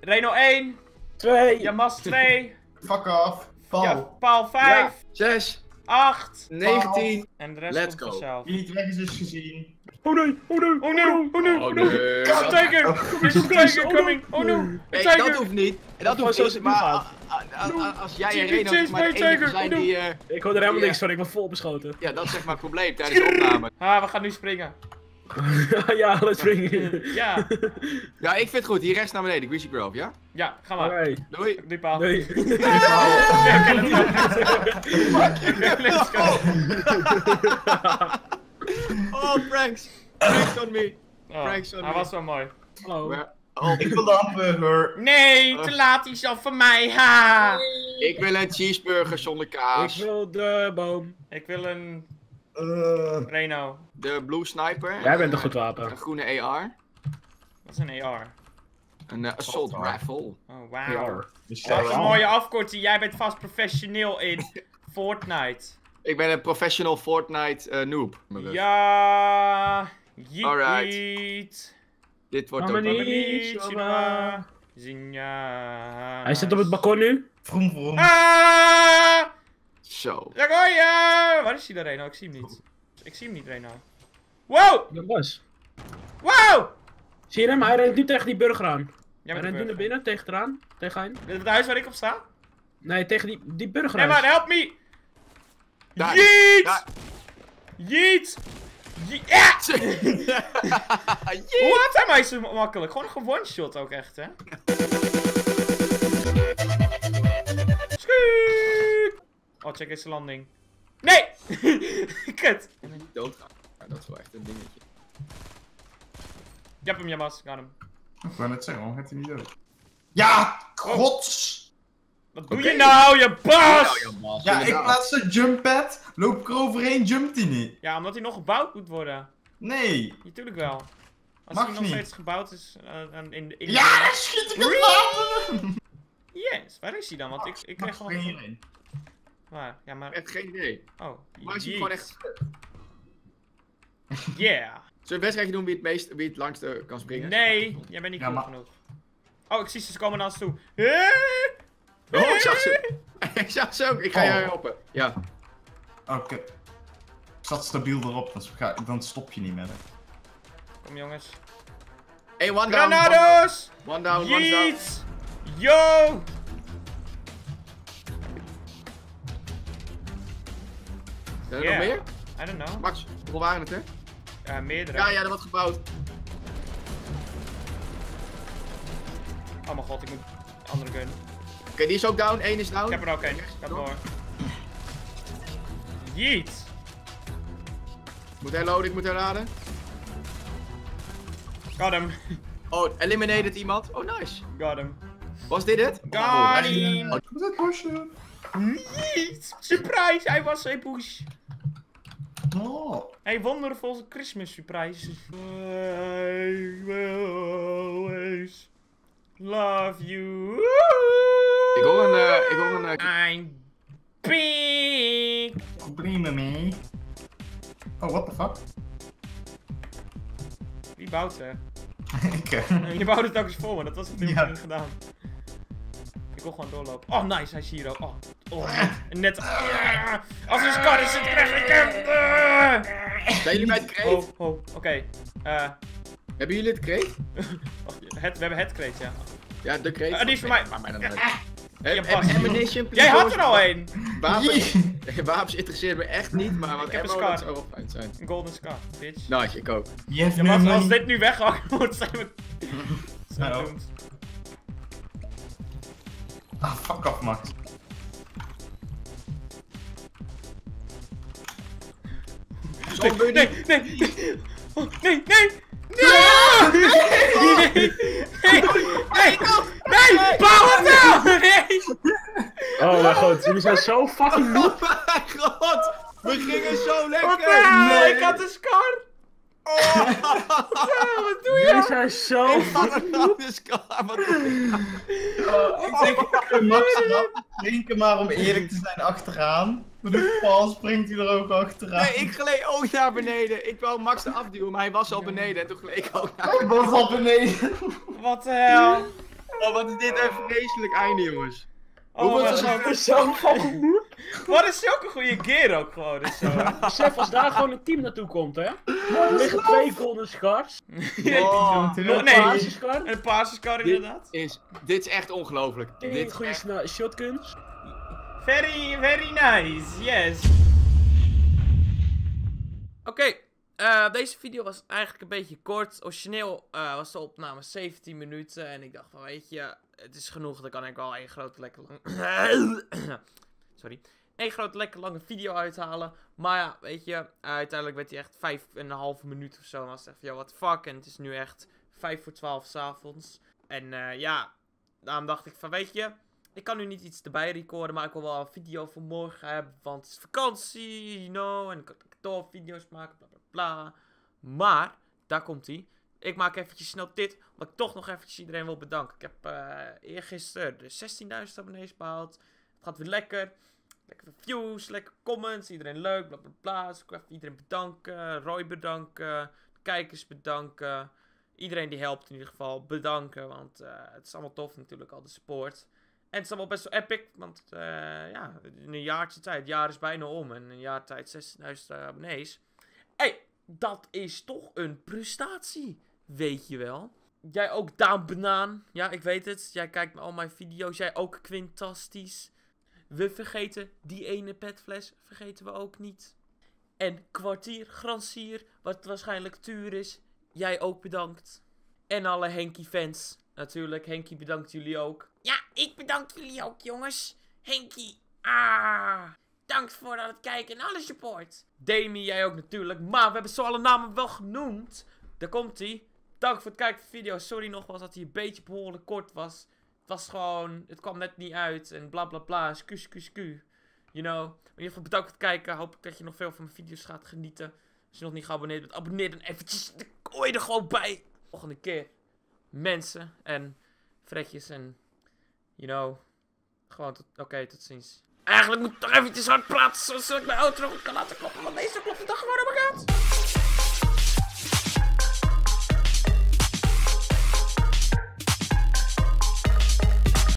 Reno 1. 2. Jamas 2. Fuck off. Paul. Ja, Paul 5. 6. 8. 19. En de rest let's komt go. Vanzelf. Wie niet weg is dus gezien. Oh nee, oh nee, oh nee, oh nee, oh nee. Tiger, tiger coming, oh nee. Hey, dat hoeft niet. Dat hoeft niet, maar als jij en Reno maar de enige zijn die... Ik hoor er helemaal niks van, ik word vol beschoten. Ja, dat is zeg maar het probleem tijdens de opname. Ah, we gaan nu springen. Ja, let's springen. Ja. Ja, ik vind het goed. Hier rechts naar beneden, Greasy Grove, ja? Ja, ga maar. Doei. Doei. Doei, Paal. Doei. Doei, Paal. Let's go. Oh, pranks. Pranks on me. Pranks on me. Hij was wel mooi. Hallo. Ik wil de hamburger. Nee, te laat. Die is al van mij. Ha. Ik wil een cheeseburger zonder kaas. Ik wil de boom. Ik wil een... Reno. De Blue Sniper. Jij bent een goed wapen. Een groene AR. Wat is een AR? Een Assault Rifle. Oh, wauw. Dat is een mooie afkorting. Jij bent vast professioneel in Fortnite. Ik ben een professional Fortnite noob. Ja. Alright. Dit wordt ook een Zinja. Hij zit op het balkon nu. Vroom, vroom. Ah! Zo. Ja, gooi je! Waar is hij dan, Reno? Ik zie hem niet. Ik zie hem niet, Reno. Wow! Dat was. Wow! Zie je hem? Hij rent nu tegen die burger aan. Ja, hij rent nu naar binnen, tegen eraan. Tegen hem. Het huis waar ik op sta? Nee, tegen die burger aan. Hey man, help me! Jeet! Jeet! Jeet! Hoe had hij mij zo makkelijk? Gewoon een one-shot ook echt, hè? Oh, check eens de landing. Nee! Kut! Ik ben niet doodgaan. Ja, dat is wel echt een dingetje. Je hebt hem, Jamas. Got hem. Ik wou net zeggen, waarom gaat hij niet dood? Ja! Gods! Wat doe je nou, je bas? Ja, ik plaats een jump pad. Loop ik eroverheen, jumpt hij niet. Ja, omdat hij nog gebouwd moet worden. Nee. Natuurlijk wel. Als hij nog steeds gebouwd is... in ja, dan schiet ik hem later! Yes, waar is hij dan? Want ik krijg gewoon... Maar, ja, maar... Ik heb geen idee. Oh, maar hij is gewoon echt... Yeah. Zullen we een wedstrijdje doen wie het langste kan springen? Nee, jij bent niet goed genoeg. Oh, ik zie ze komen naar ons toe. Oh, ik zag ze. Ik zag ze ook. Ik ga jou helpen. Ja. Oké. Ik zat stabiel erop, dan stop je niet meer. Hè. Kom jongens. Hey, one down. Granados! One down, one down. Yo! Zijn er nog meer? I don't know. Max, hoeveel waren het, hè? Ja, meerdere. Ja, er wordt gebouwd. Oh mijn god, ik moet een andere gun. Oké, die is ook down. 1 is down. Ik heb er ook 1. Ik heb door. Jeet. Moet hij loaden, ik moet herladen. Got hem. Oh, eliminated iemand. Oh, nice. Got hem. Was dit het? Got him. Ik moet het pushen. Jeet. Surprise, hij was een push. Oh. Hey, wonderful Christmas surprise. I will always love you. Ik hoor een, I'm big. Problemen mee. Oh, what the fuck? Wie bouwt er? Ik. Je bouwde het ook eens voor, maar dat was het helemaal niet gedaan. Ik wil gewoon doorlopen. Oh, nice, hij is hier ook. Oh, net. Als een scar is het, krijg ik hem. Zijn jullie bij het kreet? Oh, oké. Hebben jullie het kreet? We hebben het kreet, ja. Ja, de kreet. Die is voor mij. Jij had er al een! Wapens interesseert me echt niet, maar wat ammo dat zou wel fijn zijn. Een golden scar, bitch. Nice, ik ook. Maar als dit nu weggehakt wordt, zijn we... Ah, fuck off, Max. Nee! Oh, nee! Nee! Paul, wat nou? Nee! Oh mijn god, jullie zijn zo fucking noob. Oh mijn god, we gingen zo lekker. Nee, ik had een scar. Oh, wat doe je? Jullie zijn zo fucking noob. Ik Max drinken maar om eerlijk te zijn achteraan. Paul springt hij er ook achteraan. Nee, ik gleed ook naar beneden. Ik wou Max eraf duwen, maar hij was al beneden en toen gleed ik ook naar beneden. Wat de hel? Oh, wat is dit een vreselijk einde, jongens. Oh, dat is zo'n fucking moe. Maar dat is ook een goede gear ook gewoon. Dus, Sef, als daar gewoon een team naartoe komt, hè. Er liggen twee golden scars. Een paarsenskar inderdaad. Dit is echt ongelooflijk. Dit goede echt... shotguns. Very, very nice, yes. Oké. Deze video was eigenlijk een beetje kort. Origineel was de opname 17 minuten. En ik dacht van, weet je, het is genoeg. Dan kan ik wel één grote lekker lange... Sorry. Eén grote lekker lange video uithalen. Maar ja, weet je, uiteindelijk werd hij echt 5,5 minuut of zo. En was echt van, yo, what the fuck. En het is nu echt 11:55 s'avonds. En ja, daarom dacht ik van, weet je... Ik kan nu niet iets erbij recorden, maar ik wil wel een video voor morgen hebben. Want het is vakantie, you know. En ik kan kantoorvideo's maken, bla bla bla. Maar, daar komt ie. Ik maak eventjes snel dit, omdat ik toch nog eventjes iedereen wil bedanken. Ik heb eergisteren de 16.000 abonnees behaald. Het gaat weer lekker. Lekker views, lekker comments. Iedereen leuk, bla bla bla. Dus ik wil even iedereen bedanken. Roy bedanken. De kijkers bedanken. Iedereen die helpt in ieder geval bedanken. Want het is allemaal tof natuurlijk, al de support. En het is allemaal best wel epic, want ja, in een jaartje tijd, het jaar is bijna om en een jaar tijd 16.000 abonnees. Hey, dat is toch een prestatie, weet je wel. Jij ook Daan Banaan, ja ik weet het, jij kijkt naar al mijn video's, jij ook Quintastisch. We vergeten die ene petfles, vergeten we ook niet. En Kwartier, Gransier, wat waarschijnlijk Tuur is, jij ook bedankt. En alle Henkie fans. Natuurlijk, Henkie bedankt jullie ook. Ja, ik bedank jullie ook, jongens. Henkie, dank voor het kijken en alle support. Demi, jij ook natuurlijk. Maar we hebben zo alle namen wel genoemd. Daar komt ie. Dank voor het kijken van de video. Sorry nogmaals dat hij een beetje behoorlijk kort was. Het was gewoon, het kwam net niet uit. En bla bla bla, sku. You know. Maar in ieder geval bedankt voor het kijken. Hoop ik dat je nog veel van mijn video's gaat genieten. Als je nog niet geabonneerd bent, abonneer dan eventjes. Dan gooi je er gewoon bij. Volgende keer. Mensen en fretjes en, you know, gewoon tot, oké, tot ziens. Eigenlijk moet ik toch eventjes hard praten zodat ik mijn outro goed kan laten kloppen, want deze klopt het toch gewoon op.